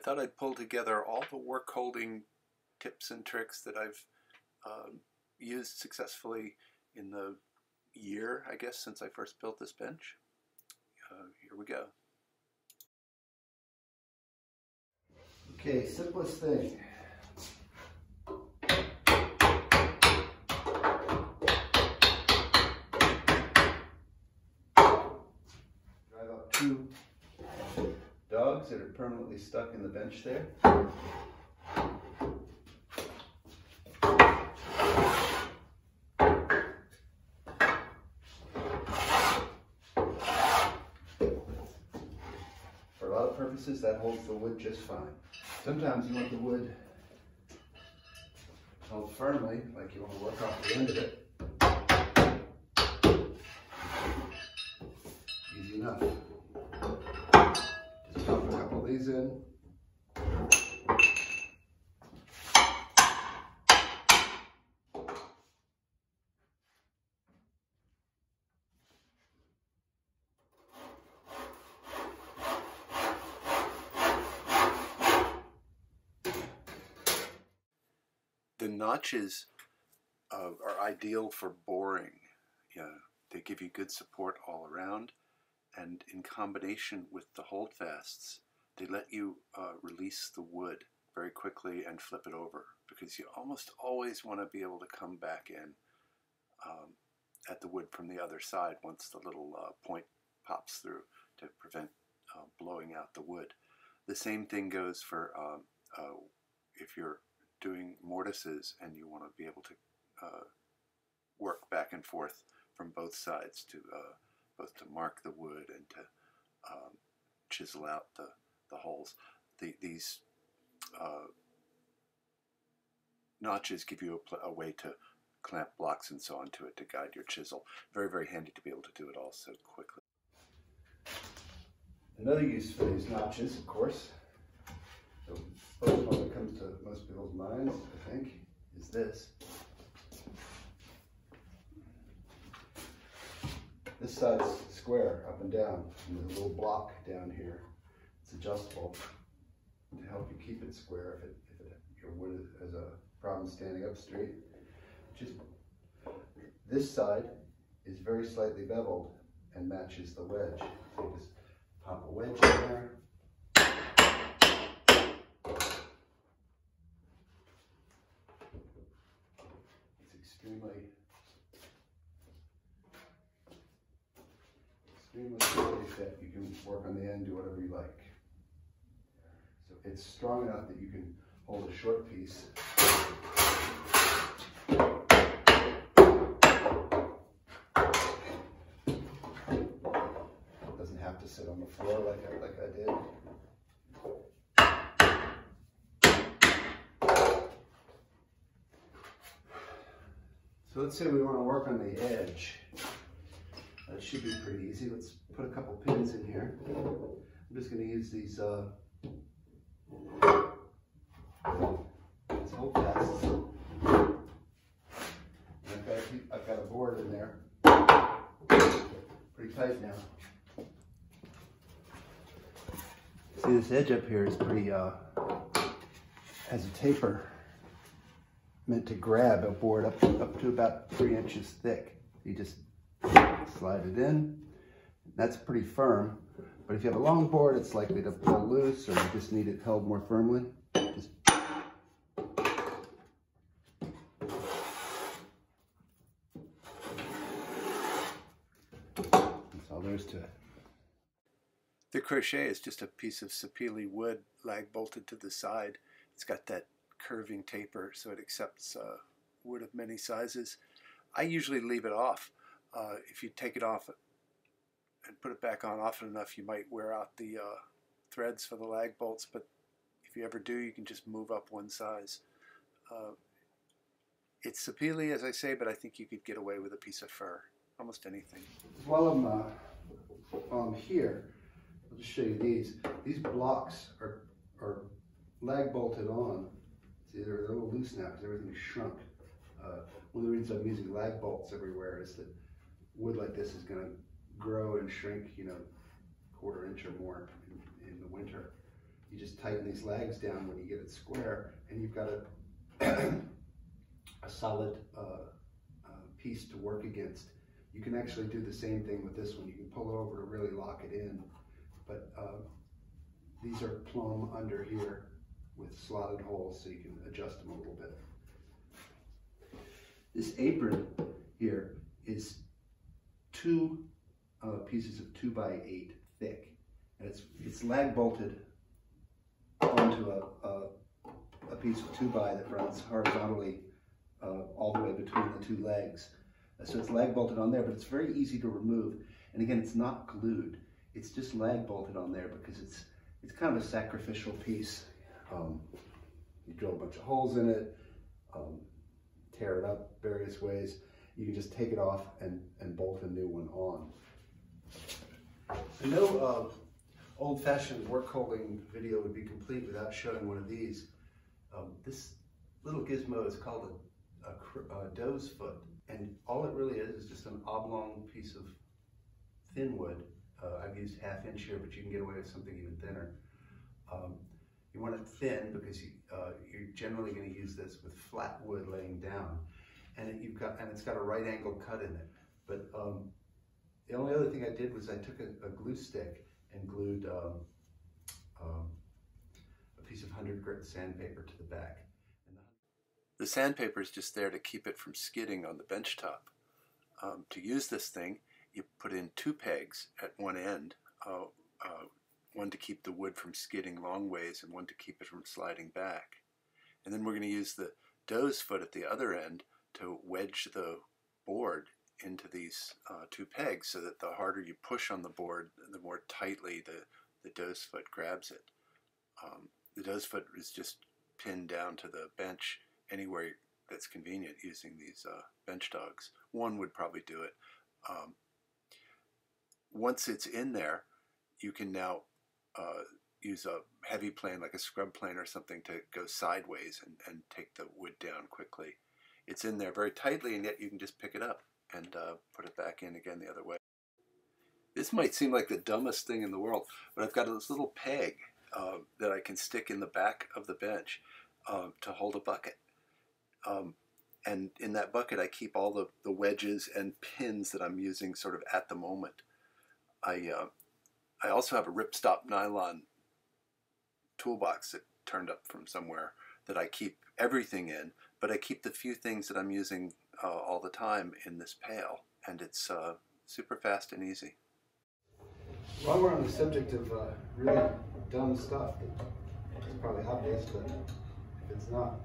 I thought I'd pull together all the work holding tips and tricks that I've used successfully in the year, I guess, since I first built this bench. Here we go. Okay, simplest thing. Drive up two dogs that are permanently stuck in the bench there. For a lot of purposes, that holds the wood just fine. Sometimes you want the wood held firmly, like you want to work off the end of it. Easy enough. Just pop a couple of these in. The notches are ideal for boring. They give you good support all around, and in combination with the holdfasts, they let you release the wood very quickly and flip it over, because you almost always want to be able to come back in at the wood from the other side once the little point pops through to prevent blowing out the wood. The same thing goes for if you're doing mortises and you want to be able to work back and forth from both sides to both to mark the wood and to chisel out the holes. These notches give you a way to clamp blocks and so on to it to guide your chisel. Very, very handy to be able to do it all so quickly. Another use for these notches, of course, first one that comes to most people's minds, I think, is this. This side's square up and down, and there's a little block down here. It's adjustable to help you keep it square if your wood has a problem standing up straight. Just this side is very slightly beveled and matches the wedge. So just pop a wedge in there. Extremely safe that you can work on the end, do whatever you like. So it's strong enough that you can hold a short piece. It doesn't have to sit on the floor like I did. So let's say we want to work on the edge. That should be pretty easy. Let's put a couple pins in here. I'm just going to use these holdfasts. I've got a board in there. Pretty tight now. See, this edge up here is pretty, has a taper meant to grab a board up to about 3 inches thick. You just slide it in. That's pretty firm, but if you have a long board, it's likely to pull loose, or you just need it held more firmly. Just that's all there is to it. The crochet is just a piece of sapele wood lag bolted to the side. It's got that curving taper, so it accepts wood of many sizes. I usually leave it off. If you take it off and put it back on often enough, you might wear out the threads for the lag bolts, but if you ever do, you can just move up one size. It's sapele, as I say, but I think you could get away with a piece of fur, almost anything. While I'm here, I'll just show you these. These blocks are lag bolted on. See, they're a little loose now because everything's shrunk. One of the reasons I'm using lag bolts everywhere is that wood like this is going to grow and shrink, 1/4 inch or more in the winter. You just tighten these lags down when you get it square, and you've got a solid piece to work against. You can actually do the same thing with this one. You can pull it over to really lock it in, but these are plumb under here with slotted holes, so you can adjust them a little bit. This apron here is two pieces of 2 by 8 thick, and it's lag bolted onto a piece of 2 by that runs horizontally all the way between the two legs. So it's lag bolted on there, but it's very easy to remove. And again, it's not glued. It's just lag bolted on there because it's kind of a sacrificial piece. You drill a bunch of holes in it, tear it up various ways. You can just take it off and bolt a new one on. I know old-fashioned work holding video would be complete without showing one of these. This little gizmo is called a doe's foot, and all it really is just an oblong piece of thin wood. I've used 1/2 inch here, but you can get away with something even thinner. You want it thin because you're generally going to use this with flat wood laying down, and it's got a right angle cut in it. But the only other thing I did was I took a glue stick and glued a piece of 100 grit sandpaper to the back. The sandpaper is just there to keep it from skidding on the bench top. To use this thing, you put in 2 pegs at one end, one to keep the wood from skidding long ways and one to keep it from sliding back. And then we're going to use the doe's foot at the other end to wedge the board into these 2 pegs, so that the harder you push on the board, the more tightly the doe's foot grabs it. The doe's foot is just pinned down to the bench anywhere that's convenient using these bench dogs. One would probably do it. Once it's in there, you can now use a heavy plane, like a scrub plane or something, to go sideways and take the wood down quickly. It's in there very tightly, and yet you can just pick it up and put it back in again the other way. This might seem like the dumbest thing in the world, but I've got this little peg that I can stick in the back of the bench to hold a bucket. And in that bucket, I keep all the wedges and pins that I'm using sort of at the moment. I also have a ripstop nylon toolbox that turned up from somewhere that I keep everything in, but I keep the few things that I'm using all the time in this pail, and it's super fast and easy. While we're on the subject of really dumb stuff, it's probably obvious, but if it's not,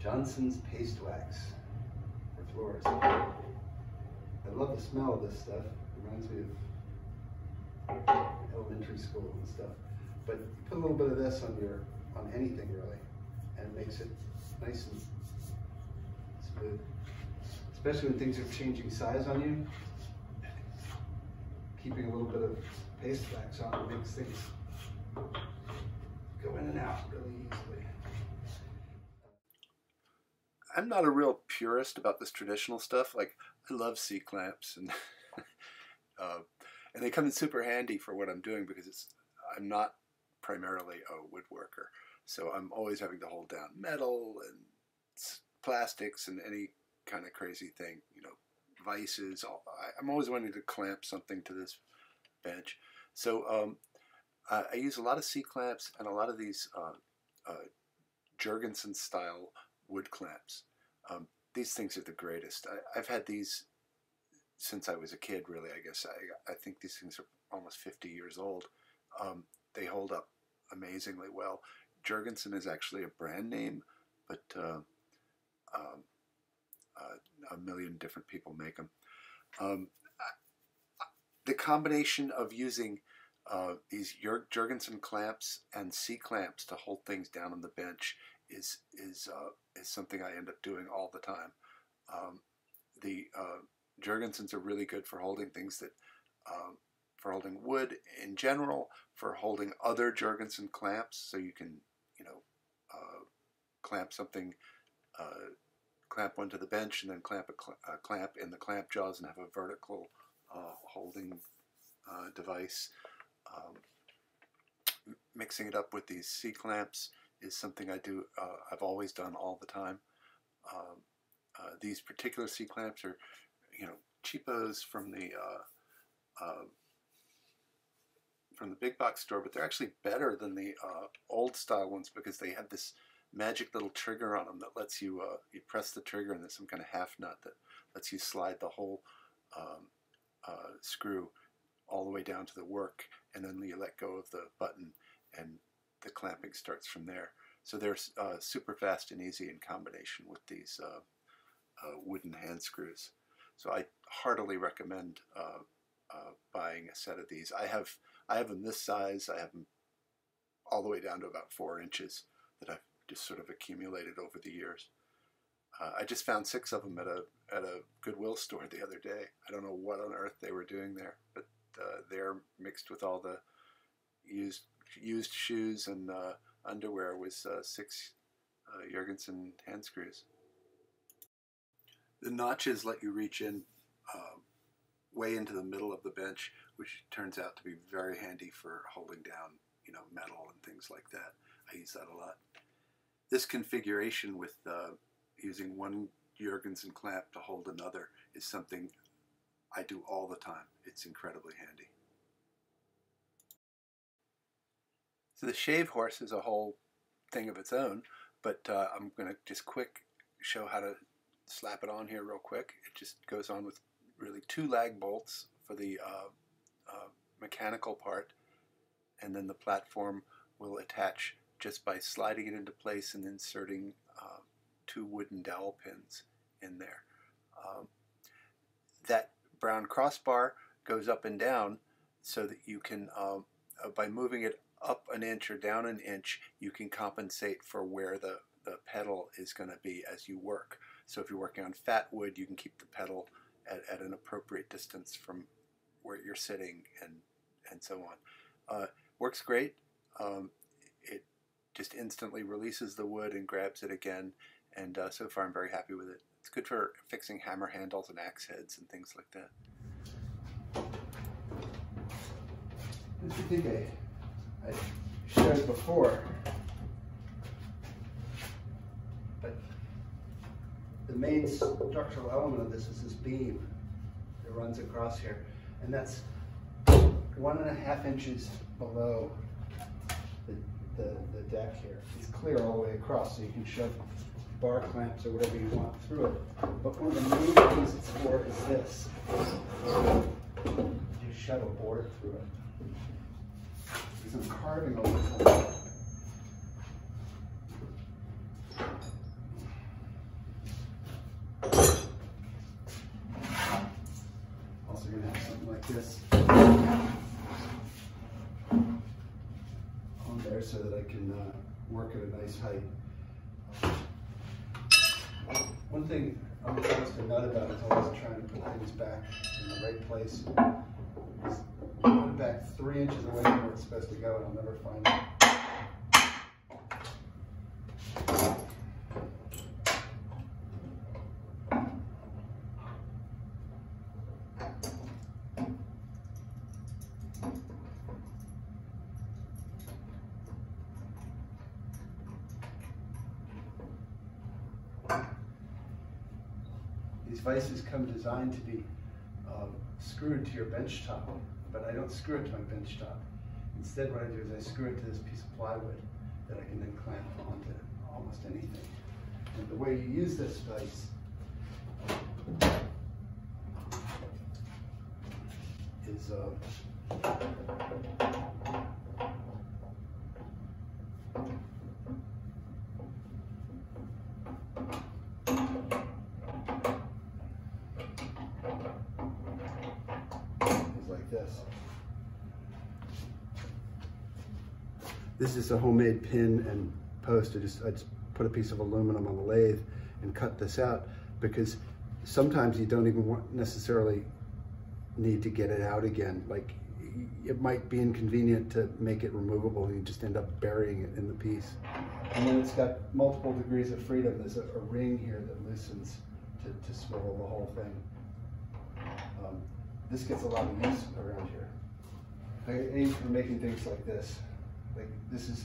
Johnson's paste wax for floors. I love the smell of this stuff. It reminds me of elementary school and stuff. But you put a little bit of this on anything really, and it makes it nice and smooth. Especially when things are changing size on you. Keeping a little bit of paste wax on makes things go in and out really easily. I'm not a real purist about this traditional stuff. Like, I love C-clamps, and and they come in super handy for what I'm doing, because I'm not primarily a woodworker, so I'm always having to hold down metal and plastics and any kind of crazy thing, you know, vices. I'm always wanting to clamp something to this bench. So I use a lot of C-clamps and a lot of these Jorgensen style wood clamps. These things are the greatest. I've had these since I was a kid, really, I guess. I think these things are almost 50 years old. They hold up amazingly well. Jorgensen is actually a brand name, but a million different people make them. The combination of using these Jorgensen clamps and C-clamps to hold things down on the bench is something I end up doing all the time. The Jorgensens are really good for holding things that, for holding wood in general, for holding other Jorgensen clamps, so you can, you know, clamp something, clamp one to the bench, and then clamp a clamp in the clamp jaws and have a vertical holding device. Mixing it up with these C-clamps is something I do, I've always done all the time. These particular C-clamps are, you know, cheapos from the big box store, but they're actually better than the old style ones because they have this magic little trigger on them that lets you, you press the trigger and there's some kind of half nut that lets you slide the whole screw all the way down to the work, and then you let go of the button and the clamping starts from there. So they're super fast and easy in combination with these wooden hand screws. So I heartily recommend buying a set of these. I have them this size. I have them all the way down to about 4 inches that I've just sort of accumulated over the years. I just found 6 of them at a Goodwill store the other day. I don't know what on earth they were doing there, but they're mixed with all the used shoes and underwear was 6 Jorgensen hand screws. The notches let you reach in way into the middle of the bench, which turns out to be very handy for holding down, you know, metal and things like that. I use that a lot. This configuration with using one Jorgensen clamp to hold another is something I do all the time. It's incredibly handy. So the shave horse is a whole thing of its own, but I'm going to just show how to slap it on here real quick. It just goes on with really 2 lag bolts for the mechanical part, and then the platform will attach just by sliding it into place and inserting 2 wooden dowel pins in there. That brown crossbar goes up and down so that you can, by moving it up an inch or down an inch, you can compensate for where the pedal is going to be as you work. So if you're working on fat wood, you can keep the pedal at an appropriate distance from where you're sitting and so on. Works great. It just instantly releases the wood and grabs it again, and so far I'm very happy with it. It's good for fixing hammer handles and axe heads and things like that. This is the thing I showed before, but the main structural element of this is this beam that runs across here, and that's 1.5 inches below the deck here. It's clear all the way across, so you can shove bar clamps or whatever you want through it. But one of the main things it's for is this. So you shove a board through it. There's some carving over there. Also going to have something like this on there so that I can work at a nice height. One thing I'm almost a nut about is always trying to put things back in the right place. Just put it back 3 inches away from where it's supposed to go and I'll never find it. These vices come designed to be screwed to your bench top, but I don't screw it to my bench top. Instead, what I do is I screw it to this piece of plywood that I can then clamp onto almost anything. And the way you use this vice is this is a homemade pin and post. I just put a piece of aluminum on the lathe and cut this out because sometimes you don't even necessarily need to get it out again. Like, it might be inconvenient to make it removable and you just end up burying it in the piece. And then it's got multiple degrees of freedom. There's a ring here that loosens to swivel the whole thing. This gets a lot of use around here. I aim for making things like this. Like, this is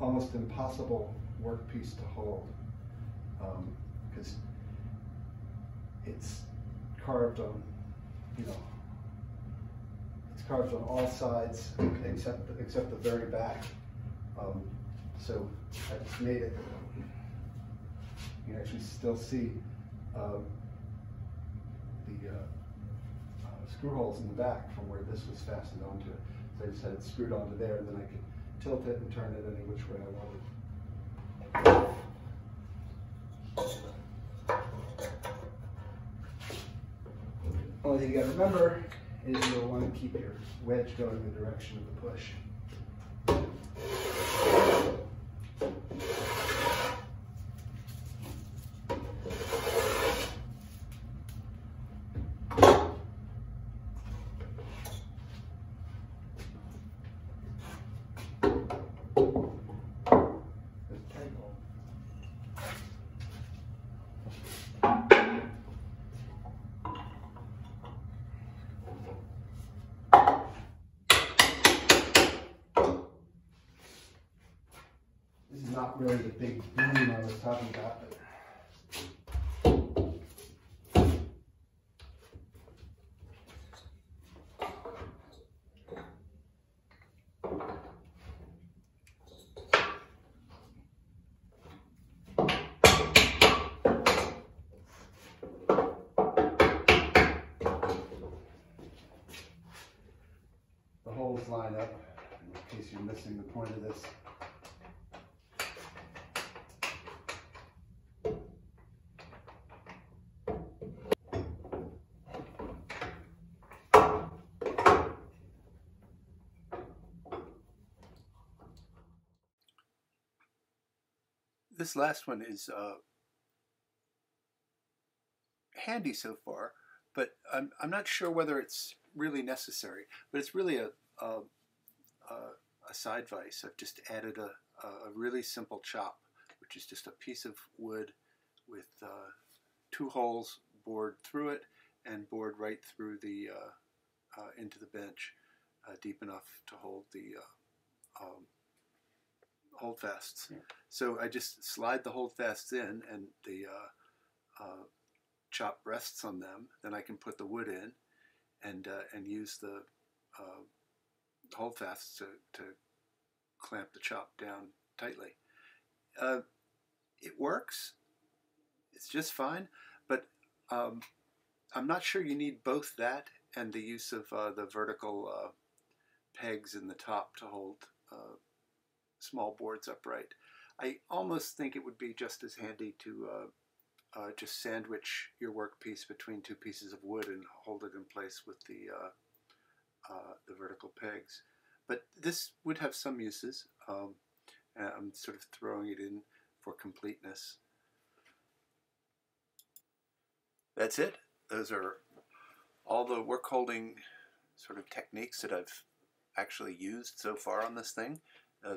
almost impossible workpiece to hold because it's carved on, you know, it's carved on all sides except the very back. So I just made it. You can actually still see the screw holes in the back from where this was fastened onto it. So I just had it screwed onto there, and then I could tilt it and turn it any which way I wanted. Only thing you gotta remember is you'll want to keep your wedge going in the direction of the push. Not really the big boom I was talking about, but the holes line up, in case you're missing the point of this. This last one is handy so far, but I'm not sure whether it's really necessary, but it's really a side vise. I've just added a really simple chop, which is just a piece of wood with two holes bored through it and bored right through the into the bench, deep enough to hold the hold fasts. Yeah. So I just slide the hold fasts in, and the chop rests on them. Then I can put the wood in, and use the hold fasts to clamp the chop down tightly. It works. It's just fine, but I'm not sure you need both that and the use of the vertical pegs in the top to hold small boards upright. I almost think it would be just as handy to just sandwich your workpiece between two pieces of wood and hold it in place with the vertical pegs. But this would have some uses. I'm sort of throwing it in for completeness. That's it. Those are all the work holding sort of techniques that I've actually used so far on this thing.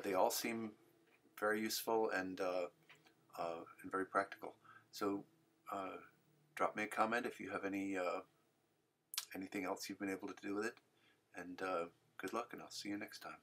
They all seem very useful and very practical. So drop me a comment if you have any anything else you've been able to do with it. And good luck, and I'll see you next time.